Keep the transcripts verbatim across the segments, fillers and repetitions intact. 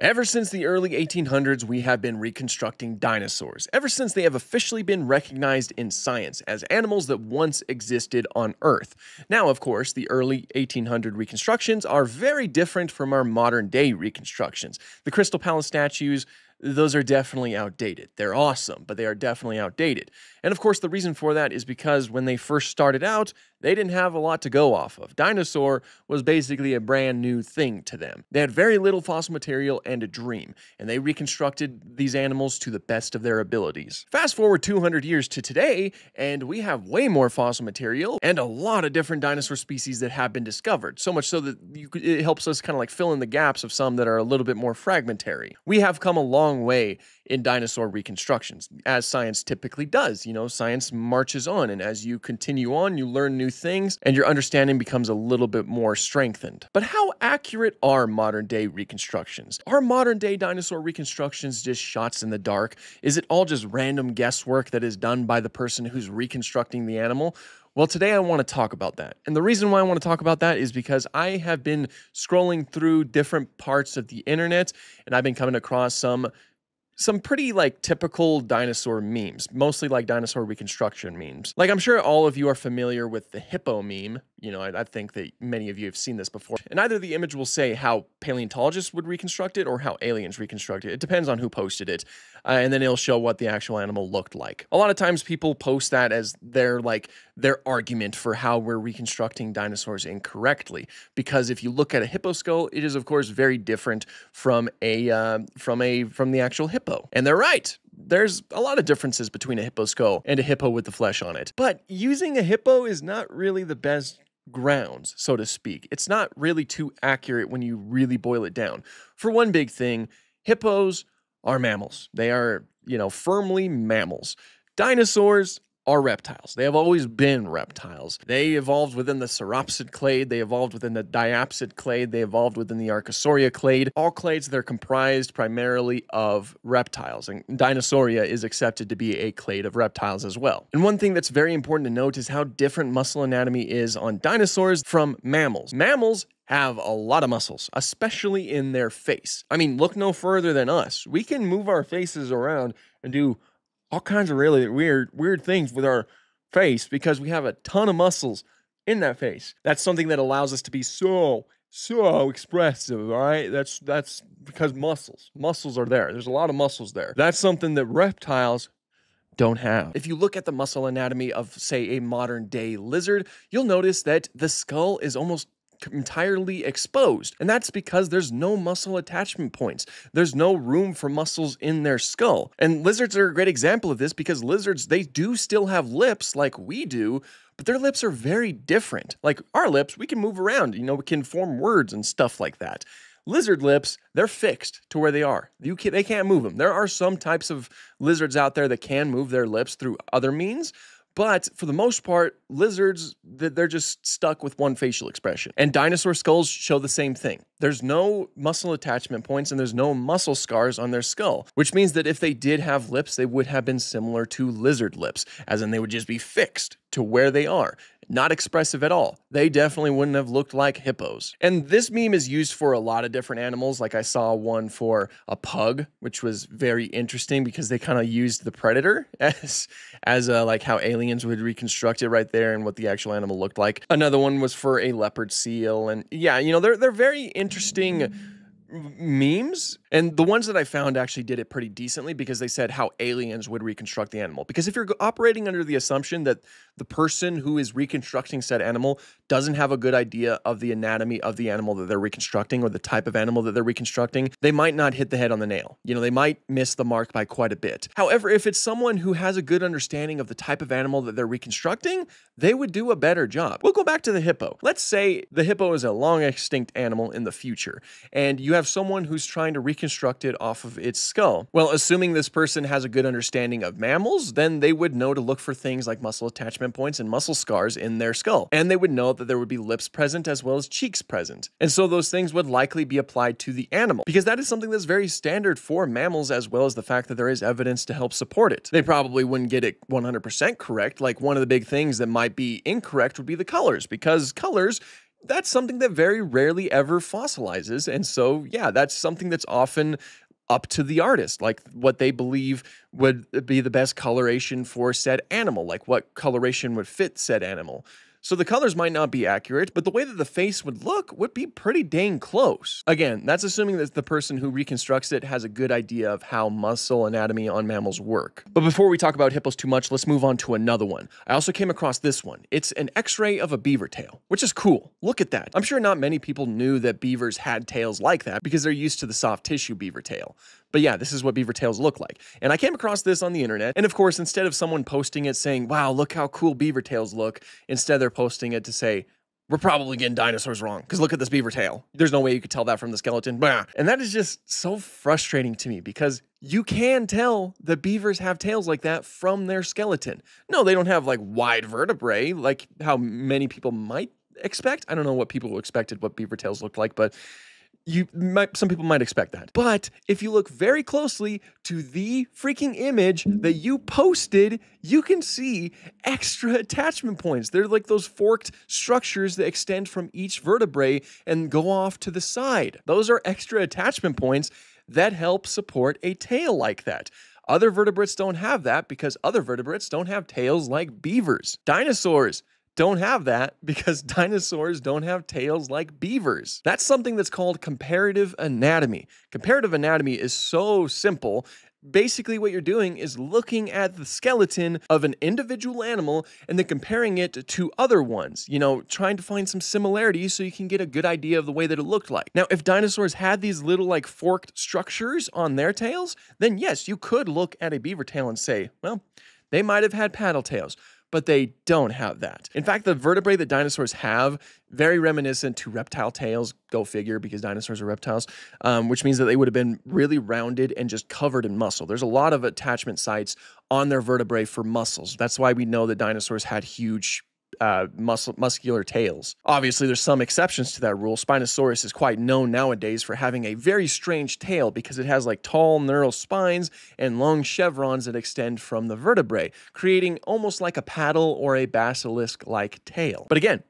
Ever since the early eighteen hundreds, we have been reconstructing dinosaurs, ever since they have officially been recognized in science as animals that once existed on Earth. Now, of course, the early eighteen hundred reconstructions are very different from our modern-day reconstructions. The Crystal Palace statues, those are definitely outdated. They're awesome, but they are definitely outdated. And of course, the reason for that is because when they first started out, they didn't have a lot to go off of. Dinosaur was basically a brand new thing to them. They had very little fossil material and a dream, and they reconstructed these animals to the best of their abilities. Fast forward two hundred years to today, and we have way more fossil material and a lot of different dinosaur species that have been discovered, so much so that you, it helps us kind of like fill in the gaps of some that are a little bit more fragmentary. We have come a long way in dinosaur reconstructions, as science typically does. You know, science marches on, and as you continue on, you learn new things, and your understanding becomes a little bit more strengthened. But how accurate are modern-day reconstructions? Are modern-day dinosaur reconstructions just shots in the dark? Is it all just random guesswork that is done by the person who's reconstructing the animal? Well, today I want to talk about that. And the reason why I want to talk about that is because I have been scrolling through different parts of the internet, and I've been coming across some Some pretty like typical dinosaur memes, mostly like dinosaur reconstruction memes. Like, I'm sure all of you are familiar with the hippo meme. You know, I, I think that many of you have seen this before. And either the image will say how paleontologists would reconstruct it or how aliens reconstruct it. It depends on who posted it. Uh, and then it'll show what the actual animal looked like. A lot of times people post that as their like their argument for how we're reconstructing dinosaurs incorrectly. Because if you look at a hippo skull, it is of course very different from a uh, from a from the actual hippo. And they're right. There's a lot of differences between a hippo skull and a hippo with the flesh on it. But using a hippo is not really the best grounds, so to speak. It's not really too accurate when you really boil it down. For one big thing, hippos are mammals. They are, you know, firmly mammals. Dinosaurs are reptiles. They have always been reptiles. They evolved within the sauropsid clade, they evolved within the diapsid clade, they evolved within the archosauria clade. All clades, they're comprised primarily of reptiles, and dinosauria is accepted to be a clade of reptiles as well. And one thing that's very important to note is how different muscle anatomy is on dinosaurs from mammals. Mammals have a lot of muscles, especially in their face. I mean, look no further than us. We can move our faces around and do all kinds of really weird, weird things with our face because we have a ton of muscles in that face. That's something that allows us to be so, so expressive, all right? That's, that's because muscles, muscles are there. There's a lot of muscles there. That's something that reptiles don't have. If you look at the muscle anatomy of, say, a modern day lizard, you'll notice that the skull is almost entirely exposed, and that's because there's no muscle attachment points. There's no room for muscles in their skull, and lizards are a great example of this because lizards, they do still have lips like we do, but their lips are very different. Like our lips, we can move around, you know, we can form words and stuff like that. Lizard lips, they're fixed to where they are. You can, they can't move them. There are some types of lizards out there that can move their lips through other means, but for the most part, lizards, they're just stuck with one facial expression. And dinosaur skulls show the same thing. There's no muscle attachment points and there's no muscle scars on their skull, which means that if they did have lips, they would have been similar to lizard lips, as in they would just be fixed to where they are. Not expressive at all. They definitely wouldn't have looked like hippos. And this meme is used for a lot of different animals. Like I saw one for a pug, which was very interesting because they kind of used the predator as, as a, like how aliens would reconstruct it right there and what the actual animal looked like. Another one was for a leopard seal. And yeah, you know, they're, they're very interesting memes, and the ones that I found actually did it pretty decently because they said how aliens would reconstruct the animal. Because if you're operating under the assumption that the person who is reconstructing said animal doesn't have a good idea of the anatomy of the animal that they're reconstructing or the type of animal that they're reconstructing, they might not hit the head on the nail. You know, they might miss the mark by quite a bit. However, if it's someone who has a good understanding of the type of animal that they're reconstructing, they would do a better job. We'll go back to the hippo. Let's say the hippo is a long extinct animal in the future, and you have Have someone who's trying to reconstruct it off of its skull. Well, assuming this person has a good understanding of mammals, then they would know to look for things like muscle attachment points and muscle scars in their skull. And they would know that there would be lips present as well as cheeks present. And so those things would likely be applied to the animal because that is something that's very standard for mammals, as well as the fact that there is evidence to help support it. They probably wouldn't get it one hundred percent correct. Like, one of the big things that might be incorrect would be the colors, because colors that's something that very rarely ever fossilizes. And so, yeah, that's something that's often up to the artist, like what they believe would be the best coloration for said animal, like what coloration would fit said animal. So the colors might not be accurate, but the way that the face would look would be pretty dang close. Again, that's assuming that the person who reconstructs it has a good idea of how muscle anatomy on mammals work. But before we talk about hippos too much, let's move on to another one. I also came across this one. It's an x-ray of a beaver tail, which is cool. Look at that. I'm sure not many people knew that beavers had tails like that because they're used to the soft tissue beaver tail. But yeah, this is what beaver tails look like. And I came across this on the internet. And of course, instead of someone posting it saying, wow, look how cool beaver tails look, instead they're posting it to say, we're probably getting dinosaurs wrong because look at this beaver tail. There's no way you could tell that from the skeleton. Blah. And that is just so frustrating to me because you can tell the beavers have tails like that from their skeleton. No, they don't have like wide vertebrae like how many people might expect. I don't know what people expected what beaver tails looked like, but You might, some people might expect that. But if you look very closely to the freaking image that you posted, you can see extra attachment points. They're like those forked structures that extend from each vertebrae and go off to the side. Those are extra attachment points that help support a tail like that. Other vertebrates don't have that because other vertebrates don't have tails like beavers. Dinosaurs don't have that because dinosaurs don't have tails like beavers. That's something that's called comparative anatomy. Comparative anatomy is so simple. Basically, what you're doing is looking at the skeleton of an individual animal and then comparing it to other ones, you know, trying to find some similarities so you can get a good idea of the way that it looked like. Now, if dinosaurs had these little like forked structures on their tails, then yes, you could look at a beaver tail and say, well, they might have had paddle tails. But they don't have that. In fact, the vertebrae that dinosaurs have, very reminiscent to reptile tails, go figure, because dinosaurs are reptiles, um, which means that they would have been really rounded and just covered in muscle. There's a lot of attachment sites on their vertebrae for muscles. That's why we know that dinosaurs had huge Uh, muscle, muscular tails. Obviously, there's some exceptions to that rule. Spinosaurus is quite known nowadays for having a very strange tail because it has like tall neural spines and long chevrons that extend from the vertebrae, creating almost like a paddle or a basilisk-like tail. But again,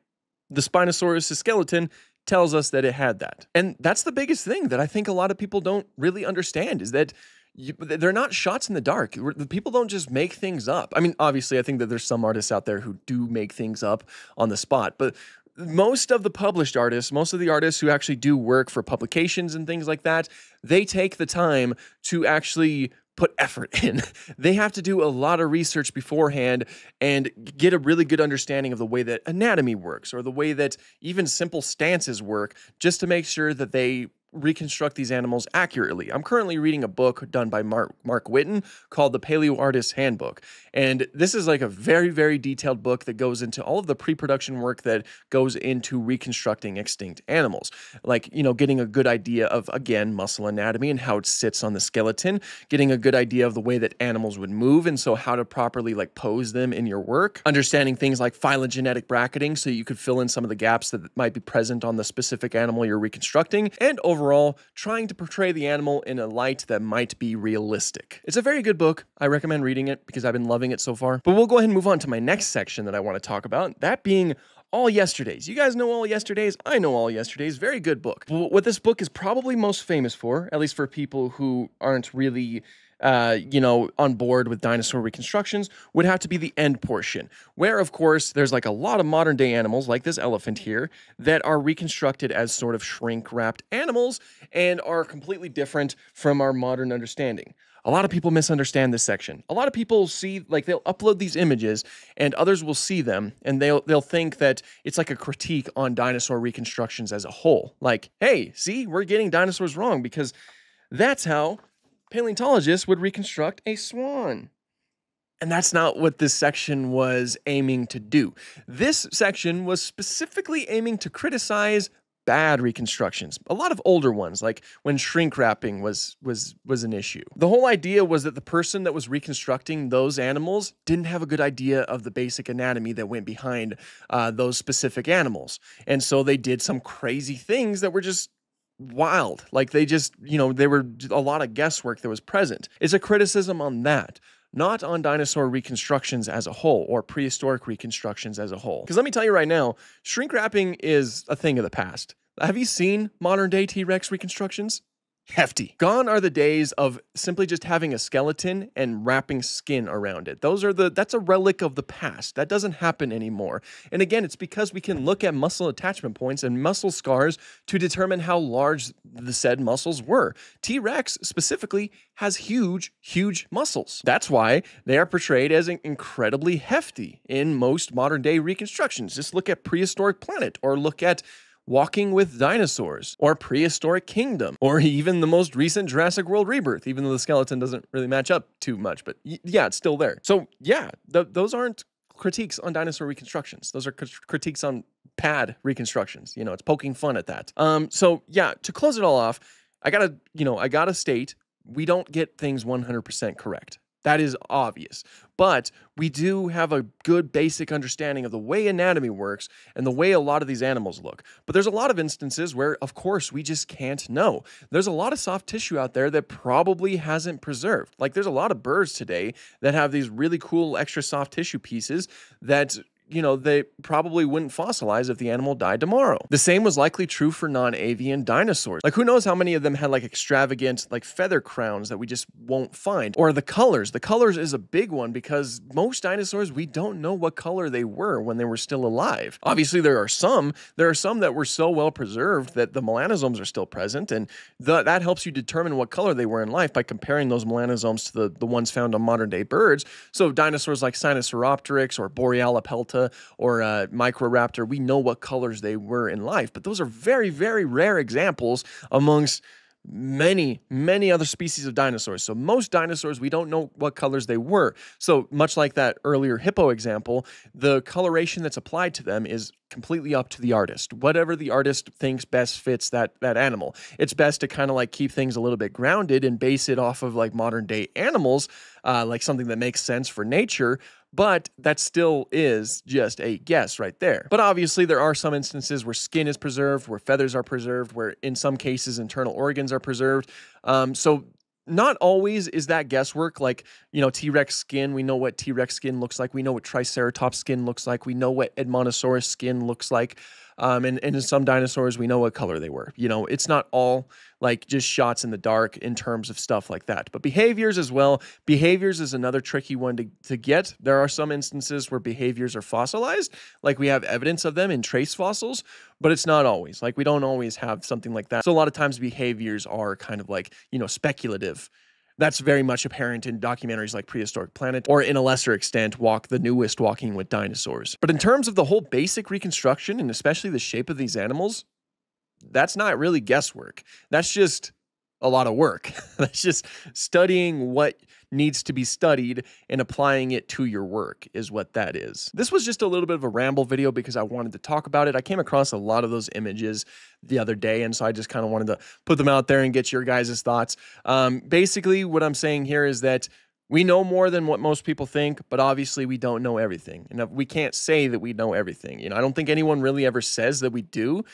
the Spinosaurus' skeleton tells us that it had that. And that's the biggest thing that I think a lot of people don't really understand is that You, they're not shots in the dark. People don't just make things up. I mean, obviously, I think that there's some artists out there who do make things up on the spot, but most of the published artists, most of the artists who actually do work for publications and things like that, they take the time to actually put effort in. They have to do a lot of research beforehand and get a really good understanding of the way that anatomy works or the way that even simple stances work just to make sure that they reconstruct these animals accurately. I'm currently reading a book done by Mark, Mark Witten called The Paleo Artist's Handbook. And this is like a very, very detailed book that goes into all of the pre-production work that goes into reconstructing extinct animals. Like, you know, getting a good idea of, again, muscle anatomy and how it sits on the skeleton, getting a good idea of the way that animals would move and so how to properly like pose them in your work, understanding things like phylogenetic bracketing so you could fill in some of the gaps that might be present on the specific animal you're reconstructing, and over Overall, trying to portray the animal in a light that might be realistic. It's a very good book. I recommend reading it because I've been loving it so far. But we'll go ahead and move on to my next section that I want to talk about, that being All Yesterdays. You guys know All Yesterdays. I know All Yesterdays. Very good book. But what this book is probably most famous for, at least for people who aren't really Uh, you know, on board with dinosaur reconstructions, would have to be the end portion, where, of course, there's like a lot of modern day animals, like this elephant here, that are reconstructed as sort of shrink-wrapped animals and are completely different from our modern understanding. A lot of people misunderstand this section. A lot of people see, like, they'll upload these images and others will see them and they'll they'll think that it's like a critique on dinosaur reconstructions as a whole. Like, hey, see, we're getting dinosaurs wrong because that's how paleontologists would reconstruct a swan. And that's not what this section was aiming to do. This section was specifically aiming to criticize bad reconstructions. A lot of older ones, like when shrink wrapping was, was, was an issue. The whole idea was that the person that was reconstructing those animals didn't have a good idea of the basic anatomy that went behind uh, those specific animals. And so they did some crazy things that were just wild. Like they just, you know, there were a lot of guesswork that was present. It's a criticism on that. not on dinosaur reconstructions as a whole or prehistoric reconstructions as a whole. Because let me tell you right now, shrink wrapping is a thing of the past. Have you seen modern-day T-Rex reconstructions? Hefty. Gone are the days of simply just having a skeleton and wrapping skin around it. Those are the, that's a relic of the past. That doesn't happen anymore. And again, it's because we can look at muscle attachment points and muscle scars to determine how large the said muscles were. T-Rex specifically has huge, huge muscles. That's why they are portrayed as incredibly hefty in most modern day reconstructions. Just look at Prehistoric Planet or look at Walking with Dinosaurs, or Prehistoric Kingdom, or even the most recent Jurassic World Rebirth, even though the skeleton doesn't really match up too much, but yeah, it's still there. So yeah, th those aren't critiques on dinosaur reconstructions. Those are cr critiques on pad reconstructions. You know, it's poking fun at that. Um, so yeah, to close it all off, I gotta, you know, I gotta state, we don't get things one hundred percent correct. That is obvious, but we do have a good basic understanding of the way anatomy works and the way a lot of these animals look. But there's a lot of instances where, of course, we just can't know. There's a lot of soft tissue out there that probably hasn't preserved. Like there's a lot of birds today that have these really cool extra soft tissue pieces that, you know, they probably wouldn't fossilize if the animal died tomorrow. The same was likely true for non-avian dinosaurs. Like who knows how many of them had like extravagant like feather crowns that we just won't find. Or the colors. The colors is a big one because most dinosaurs, we don't know what color they were when they were still alive. Obviously there are some, there are some that were so well preserved that the melanosomes are still present, and the, that helps you determine what color they were in life by comparing those melanosomes to the, the ones found on modern day birds. So dinosaurs like Sinosauropteryx or Borealopelta or uh, Microraptor, we know what colors they were in life, but those are very, very rare examples amongst many, many other species of dinosaurs. So most dinosaurs, we don't know what colors they were. So much like that earlier hippo example, the coloration that's applied to them is completely up to the artist. Whatever the artist thinks best fits that, that animal. It's best to kind of like keep things a little bit grounded and base it off of like modern day animals, uh, like something that makes sense for nature, but that still is just a guess right there. But obviously there are some instances where skin is preserved, where feathers are preserved, where in some cases internal organs are preserved. Um, so not always is that guesswork. Like, you know, T-Rex skin, we know what T-Rex skin looks like. We know what Triceratops skin looks like. We know what Edmontosaurus skin looks like. Um, and, and in some dinosaurs, we know what color they were. You know, it's not all like just shots in the dark in terms of stuff like that. But behaviors as well. Behaviors is another tricky one to, to get. There are some instances where behaviors are fossilized, like we have evidence of them in trace fossils, but it's not always. Like we don't always have something like that. So a lot of times behaviors are kind of like, you know, speculative. That's very much apparent in documentaries like Prehistoric Planet, or in a lesser extent, walk the newest Walking with Dinosaurs. But in terms of the whole basic reconstruction, and especially the shape of these animals, that's not really guesswork. That's just a lot of work. That's just studying what needs to be studied and applying it to your work is what that is. This was just a little bit of a ramble video because I wanted to talk about it. I came across a lot of those images the other day, and so I just kind of wanted to put them out there and get your guys' thoughts. Um, basically, what I'm saying here is that we know more than what most people think, but obviously we don't know everything. And we can't say that we know everything. You know, I don't think anyone really ever says that we do.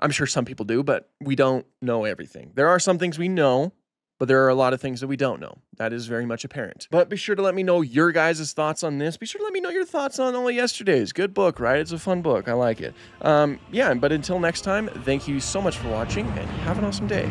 I'm sure some people do, but we don't know everything. There are some things we know, but there are a lot of things that we don't know. That is very much apparent. But be sure to let me know your guys' thoughts on this. Be sure to let me know your thoughts on All Yesterdays. Good book, right? It's a fun book. I like it. Um, yeah, but until next time, thank you so much for watching, and have an awesome day.